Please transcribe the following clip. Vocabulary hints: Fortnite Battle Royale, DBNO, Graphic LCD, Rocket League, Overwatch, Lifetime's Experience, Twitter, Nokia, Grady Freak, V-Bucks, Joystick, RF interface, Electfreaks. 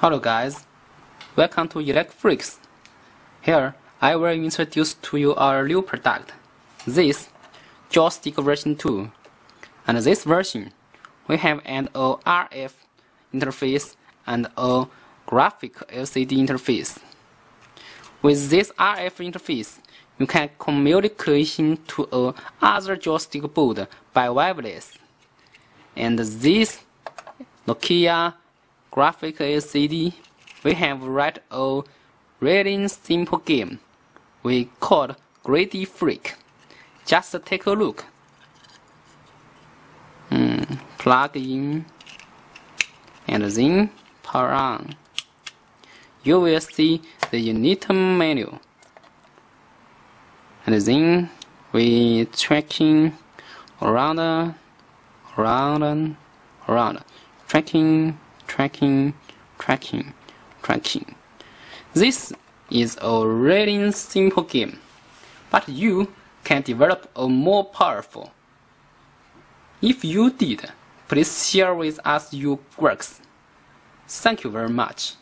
Hello guys, welcome to Electfreaks. Here I will introduce to you our new product, this Joystick version 2. And this version, we have an RF interface and a Graphic LCD interface. With this RF interface, you can communication to another joystick board by wireless. And this Nokia Graphic LCD, we have write a really simple game we called Grady Freak. Just take a look. Plug in and then power on. You will see the unit menu. And then we tracking around, tracking. This is a really simple game, but you can develop a more powerful. If you did, please share with us your works. Thank you very much.